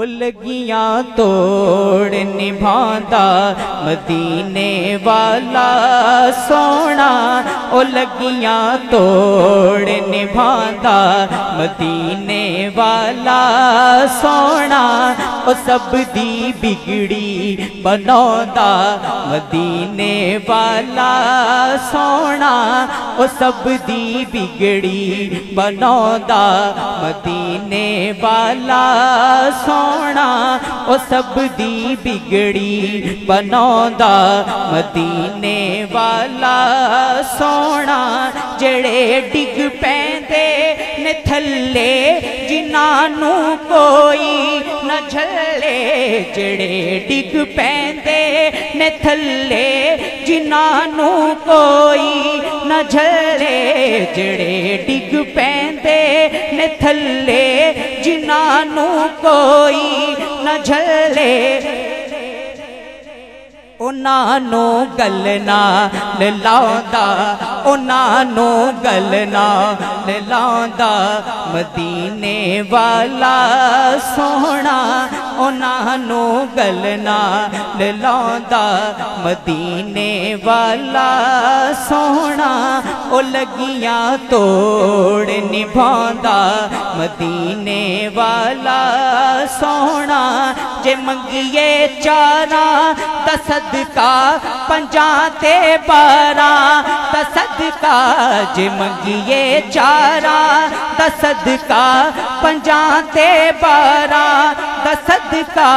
लगियां तोड़ निभांदा मदीने वाला सोहना, ओ लगियां तोड़ निभांदा मदीने वाला सोहना, ओ सब दी बिगड़ी बनौदा मदीने वाला सोहना, ओ सब दी बिगड़ी बनौदा मदीने वाला सोहना, ओ सब दी बिगड़ी बनौदा मदीने वाला सोहना। जड़े डिग पैंदे ने थल्ले जिनानू कोई न झल्ले, जड़े डिग पैंदे ने थल्ले जिनानू कोई न झल्ले, जड़े डिग पैंदे ने थल्ले जिनानू कोई न झल्ले, उनानू गलना लादा, उनानू गलना लादा मदीने वाला सोहना, उनानू गलना लादा मदीने वाला सोहना, ओ लगियां तोड़ निभांदा मदीने वाला सोहना। जे मंगिए चारा सदका पंजाते बारा द सदका, जे मंगिए चारा द सदका पंजाते बारा द सदका,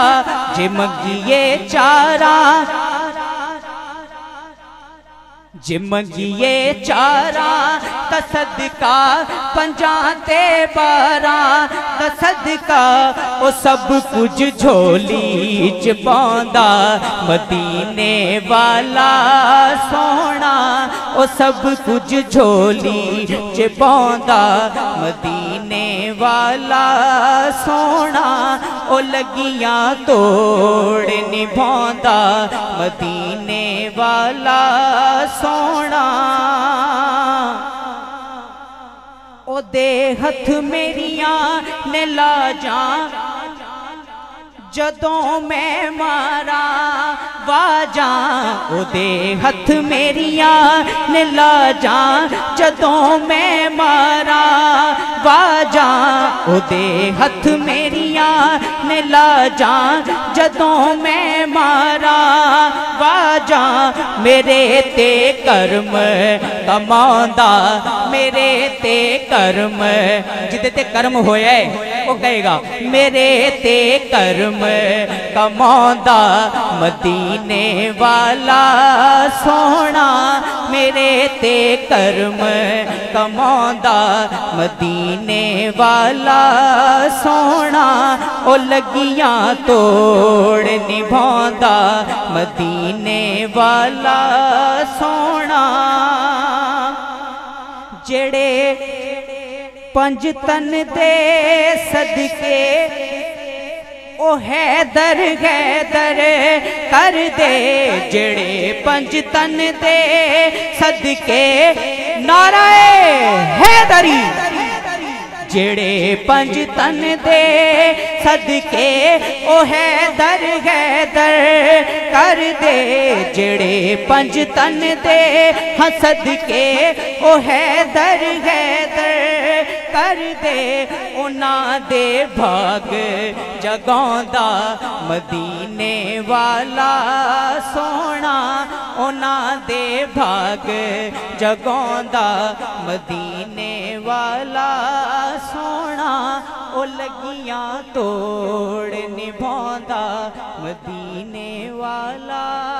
जे मंगिए चारा, जे मंगिए चारा द सदका पंजाते बारा द सदका, ओ सब कुछ झोली च पांदा मदीने वाला सोहना, ओ सब कुछ झोली च पांदा मदीने वाला सोहना, ओ लगियां तोड़ निभांदा मदीने वाला सोहना। ओ दे हथ मेरियां ने ला जा जदों मैं मारा वाजा, ओदे हथ मेरियां ने ला जा जदों मैं मारा वाजा, ओदे हथ मेरियां ने ला जा जदों मैं मारा वाजा, मेरे ते कर्म कमांदा, मेरे ते कर्म जिदे ते कर्म होया वो कहेगा मेरे ते कर्म कमांदा मदीने वाला सोहना, मेरे ते कर्म कमांदा मदीने वाला सोहना, ओ लगियां तोड़ निभांदा मदीने वाला सोहना। जेड़े पंज तन दे सदके ओ हैदर हैदर कर दे, जेड़े पंज तन दे सदके नाराए हैदरी, जेड़े पंज तन दे सदके ओ हैदर हैदर कर दे, जेड़े पंज तन दे हाँ सदके ओ हैदर हैदर कर दे, उन्हां दे भाग जगांदा मदीने वाला सोहना, उन्हां दे भाग जगांदा मदीने वाला सोहना, ओ लगियां तोड़ निभांदा मदीने वाला।